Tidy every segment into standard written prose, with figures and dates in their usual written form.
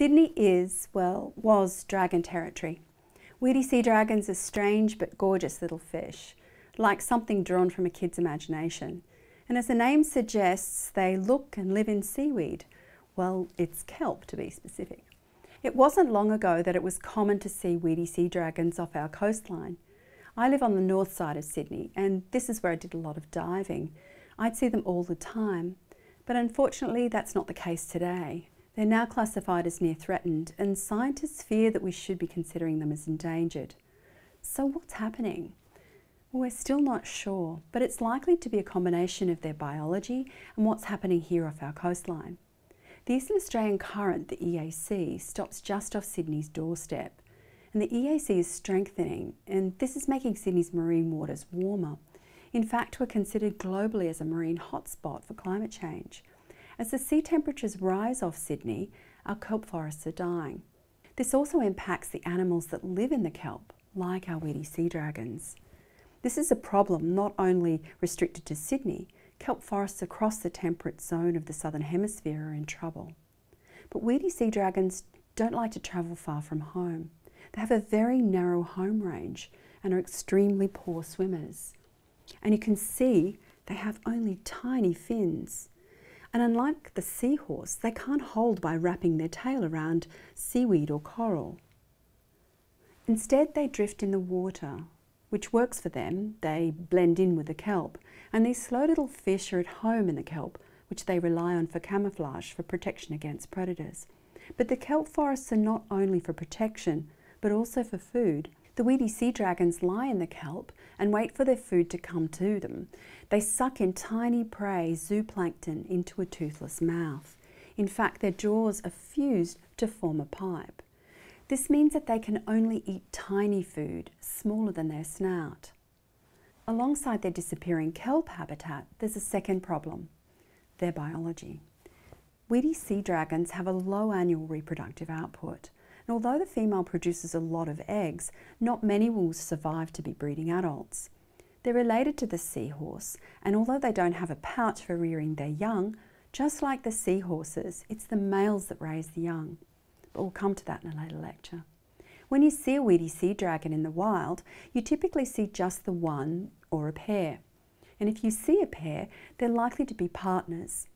Sydney was dragon territory. Weedy sea dragons are strange but gorgeous little fish, like something drawn from a kid's imagination. And as the name suggests, they look and live in seaweed. Well, it's kelp to be specific. It wasn't long ago that it was common to see weedy sea dragons off our coastline. I live on the north side of Sydney, and this is where I did a lot of diving. I'd see them all the time, but unfortunately that's not the case today. They're now classified as near threatened, and scientists fear that we should be considering them as endangered. So what's happening? Well, we're still not sure, but it's likely to be a combination of their biology and what's happening here off our coastline. The Eastern Australian current, the EAC, stops just off Sydney's doorstep. And the EAC is strengthening, and this is making Sydney's marine waters warmer. In fact, we're considered globally as a marine hotspot for climate change. As the sea temperatures rise off Sydney, our kelp forests are dying. This also impacts the animals that live in the kelp, like our weedy sea dragons. This is a problem not only restricted to Sydney. Kelp forests across the temperate zone of the southern hemisphere are in trouble. But weedy sea dragons don't like to travel far from home. They have a very narrow home range and are extremely poor swimmers. And you can see they have only tiny fins. And unlike the seahorse, they can't hold by wrapping their tail around seaweed or coral. Instead, they drift in the water, which works for them. They blend in with the kelp. And these slow little fish are at home in the kelp, which they rely on for camouflage, for protection against predators. But the kelp forests are not only for protection, but also for food. The weedy sea dragons lie in the kelp and wait for their food to come to them. They suck in tiny prey, zooplankton, into a toothless mouth. In fact, their jaws are fused to form a pipe. This means that they can only eat tiny food, smaller than their snout. Alongside their disappearing kelp habitat, there's a second problem: their biology. Weedy sea dragons have a low annual reproductive output. And although the female produces a lot of eggs, not many will survive to be breeding adults. They're related to the seahorse, and although they don't have a pouch for rearing their young, just like the seahorses, it's the males that raise the young. But we'll come to that in a later lecture. When you see a weedy sea dragon in the wild, you typically see just the one or a pair. And if you see a pair, they're likely to be partners.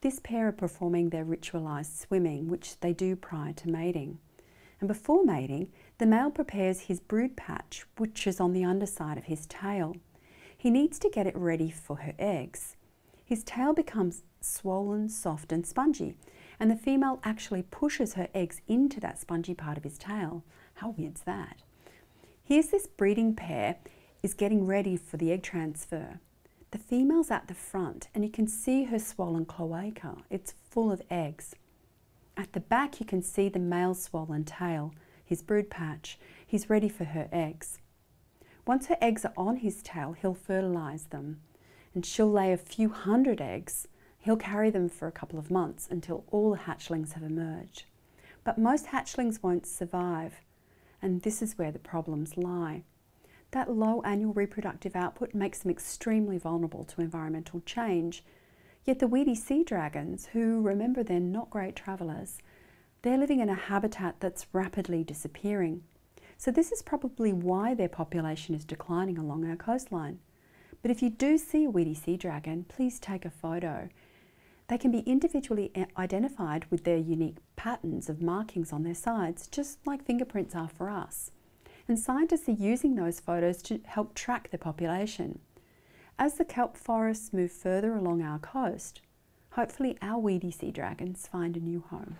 This pair are performing their ritualized swimming, which they do prior to mating. And before mating, the male prepares his brood patch, which is on the underside of his tail. He needs to get it ready for her eggs. His tail becomes swollen, soft and spongy, and the female actually pushes her eggs into that spongy part of his tail. How weird's that? Here's this breeding pair is getting ready for the egg transfer. The female's at the front, and you can see her swollen cloaca. It's full of eggs. At the back, you can see the male's swollen tail, his brood patch. He's ready for her eggs. Once her eggs are on his tail, he'll fertilise them, and she'll lay a few hundred eggs. He'll carry them for a couple of months until all the hatchlings have emerged. But most hatchlings won't survive, and this is where the problems lie. That low annual reproductive output makes them extremely vulnerable to environmental change. Yet the weedy sea dragons, who, remember, they're not great travellers, they're living in a habitat that's rapidly disappearing. So this is probably why their population is declining along our coastline. But if you do see a weedy sea dragon, please take a photo. They can be individually identified with their unique patterns of markings on their sides, just like fingerprints are for us. And scientists are using those photos to help track their population. As the kelp forests move further along our coast, hopefully our weedy sea dragons find a new home.